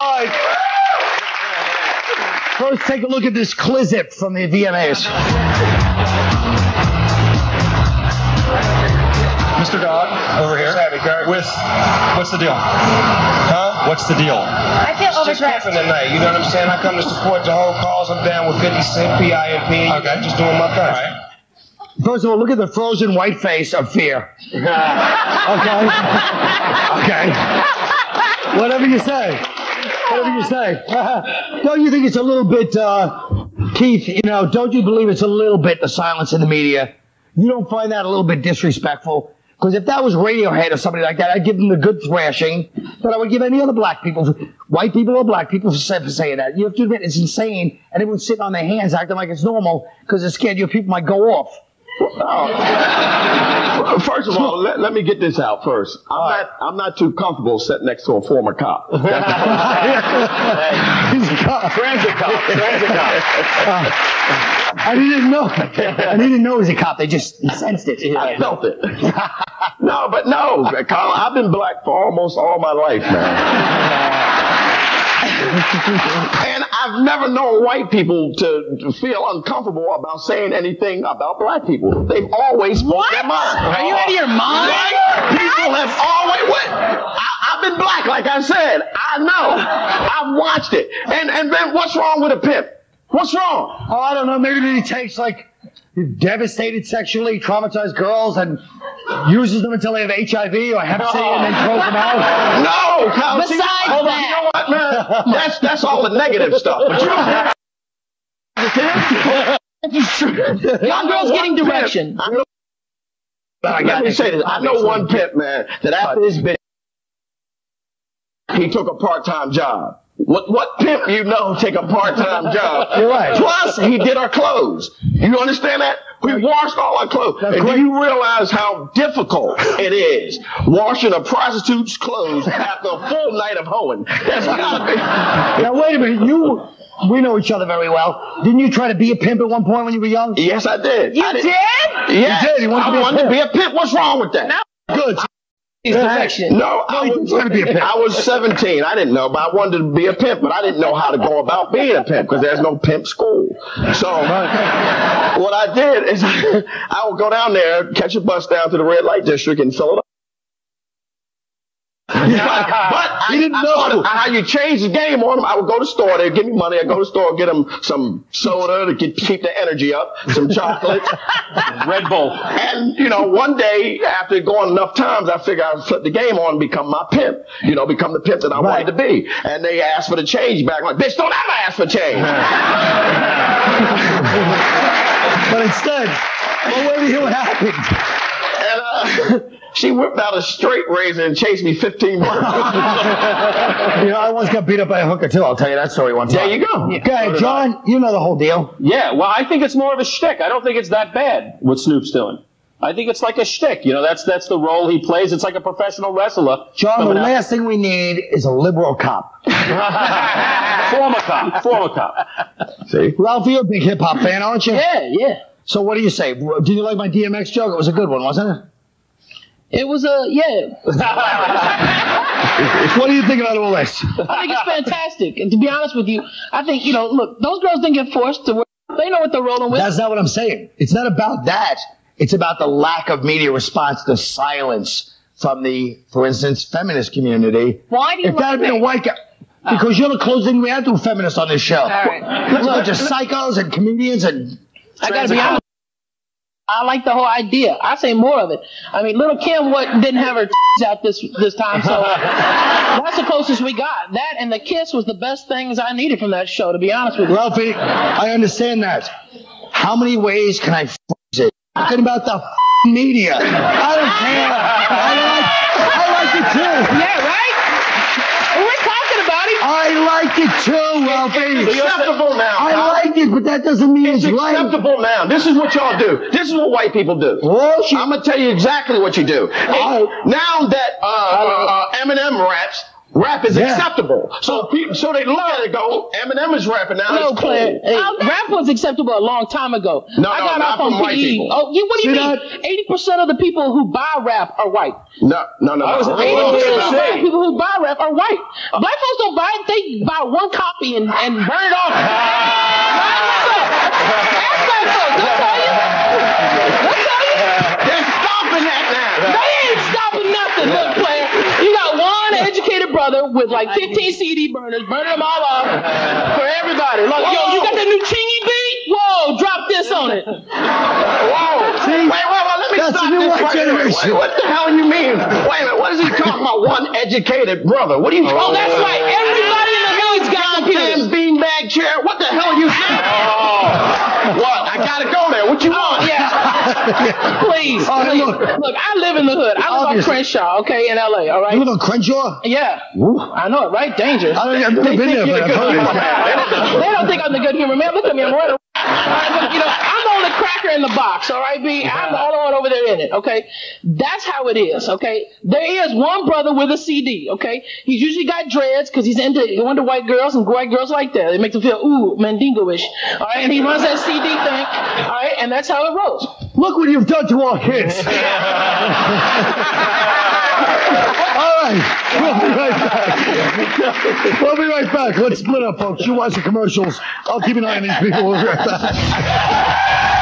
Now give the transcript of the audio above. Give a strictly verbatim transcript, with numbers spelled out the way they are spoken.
Right. First, take a look at this clip from the V M As. Mister Dodd, over here, with what's the deal? Huh? What's the deal? I feel overdressed. Just camping tonight, you know what I'm saying? I come to support the whole cause. I'm down with fifty Cent, P I M P. Okay, I'm just doing my thing. All right. First of all, look at the frozen white face of fear. Uh, okay? Okay. Whatever you say. Whatever you say. Uh, don't you think it's a little bit, uh, Keith, you know, don't you believe it's a little bit the silence in the media? You don't find that a little bit disrespectful? Because if that was Radiohead or somebody like that, I'd give them the good thrashing that I would give any other black people, white people or black people, for saying that. You have to admit, it's insane, and everyone's sitting on their hands acting like it's normal because they're scared your people might go off. Oh. First of all, let, let me get this out first. I'm all not right. I'm not too comfortable sitting next to a former cop. That's what I'm saying. He's a cop. Transit cop. Transit cop. Uh, I didn't know. I didn't know he was a cop. They just sensed it. Yeah, I yeah. felt it. No, but no, Colin, I've been black for almost all my life, man. And I've never known white people to, to feel uncomfortable about saying anything about black people. They've always spoken their mind. Are you out of your mind? Black people have always what? I, I've been black, like I said. I know. I've watched it. And and then what's wrong with a pimp? What's wrong? Oh, I don't know. Maybe he takes like devastated sexually, traumatized girls and uses them until they have H I V or hep C oh. and then throws them out. No, Kyle, besides see, hold that. On, you know what, man? That's, that's all the negative stuff. But you don't Young girls getting direction. I know, I Let me say this. I know one pimp, man, that after his bitch, he took a part-time job. What what pimp you know take a part-time job? You're right. Plus, he did our clothes. You understand that? We washed all our clothes. That's and great. Do you realize how difficult it is washing a prostitute's clothes after a full night of hoeing? That's gotta be. Now, wait a minute. You, we know each other very well. Didn't you try to be a pimp at one point when you were young? Yes, I did. You I did? did? Yes. You did. You wanted I to wanted pimp. to be a pimp. What's wrong with that? No. Good. Perfection. No, I was, to be a pimp. I was seventeen. I didn't know, but I wanted to be a pimp, but I didn't know how to go about being a pimp because there's no pimp school. So what I did is I would go down there, catch a bus down to the Red Light District in Philadelphia. But, but I you didn't I know how you change the game on them. I would go to the store. They'd give me money. I'd go to the store, get them some soda to get, keep the energy up, some chocolate, Red Bull. And, you know, one day after going enough times, I figured I would flip the game on and become my pimp, you know, become the pimp that I right. wanted to be. And they asked for the change back. I'm like, bitch, don't ever ask for change. But instead, well, wait to hear what happened. And, uh... She whipped out a straight razor and chased me fifteen miles. You know, I once got beat up by a hooker, too. I'll tell you that story one time. There you go. Yeah. Okay, John, you know the whole deal. Yeah, well, I think it's more of a shtick. I don't think it's that bad, what Snoop's doing. I think it's like a shtick. You know, that's that's the role he plays. It's like a professional wrestler. John, the last out. thing we need is a liberal cop. Former cop. Former cop. See? Ralph, you're a big hip-hop fan, aren't you? Yeah, yeah. So what do you say? Did you like my D M X joke? It was a good one, wasn't it? It was a, yeah. What do you think about all this? I think it's fantastic. And to be honest with you, I think, you know, look, those girls didn't get forced to work. They know what they're rolling with. That's not what I'm saying. It's not about that. It's about the lack of media response, the silence from the, for instance, feminist community. Why do you If that had been a white guy. Oh. Because you're the closest thing we have to feminists on this show. All right. Well, look, just psychos and comedians and... I gotta be honest. I like the whole idea. I say more of it. I mean, Lil' Kim what, didn't have her t's out this this time, so that's the closest we got. That and the kiss was the best things I needed from that show, to be honest with you. Ralphie, I understand that. How many ways can I f*** it? I'm talking about the f***ing media. I don't care. I like, I like it too. Yeah, right? We're talking about it. I like it too, Ralphie. It's acceptable now. I like it, but that doesn't mean it's, it's right. It's acceptable now. This is what y'all do. This is what white people do. Well, she, I'm going to tell you exactly what you do. Oh. Now that uh, uh, uh, Eminem raps, rap is yeah. acceptable. So people, so they look at it and go, Eminem is rapping now. No, it's cool. Hey, rap was acceptable a long time ago. No, I got no, off on P E. Oh, you, what do you See mean? eighty percent of the people who buy rap are white. No, no, no. I was eighty percent. people who buy rap are white. Black folks don't buy it. They buy one copy and, and burn it off. That's black folks. That's all you. That's all you. They're stopping that now. They ain't stopping nothing. Look, player. You got one educated brother with like fifteen C D burners, burning them all off for everybody. Like, yo, you got that new Chingy beat? Whoa, drop this on it. Whoa. See? Wait, wait, wait. That's a new white generation. What the hell do you mean? Wait a minute, what is he talking about? One educated brother. What do you oh, talking about? Oh, that's right. Everybody in the village got a damn beanbag chair. What the hell are you saying? Oh, what? I got to go there. What you want? Oh, yeah. Please. Oh, please. Look. Look, I live in the hood. I live Obviously. on Crenshaw, okay, in L A, all right? You live on Crenshaw? Yeah. Ooh. I know it, right? Dangerous. I don't, I've never been there, but I've heard it. They don't think I'm the good humor man. Look at me. I'm right around. Right, you know, I'm the only cracker in the box, all right, B? I'm the only one over there in it, okay? That's how it is, okay? There is one brother with a C D, okay? He's usually got dreads because he's into, into white girls, and white girls like that. It makes them feel, ooh, Mandingo-ish, all right? And he runs that C D thing, all right? And that's how it rolls. Look what you've done to our kids. All right, we'll be right back. We'll be right back. Let's split up, folks. You watch the commercials. I'll keep an eye on these people. We'll be right back.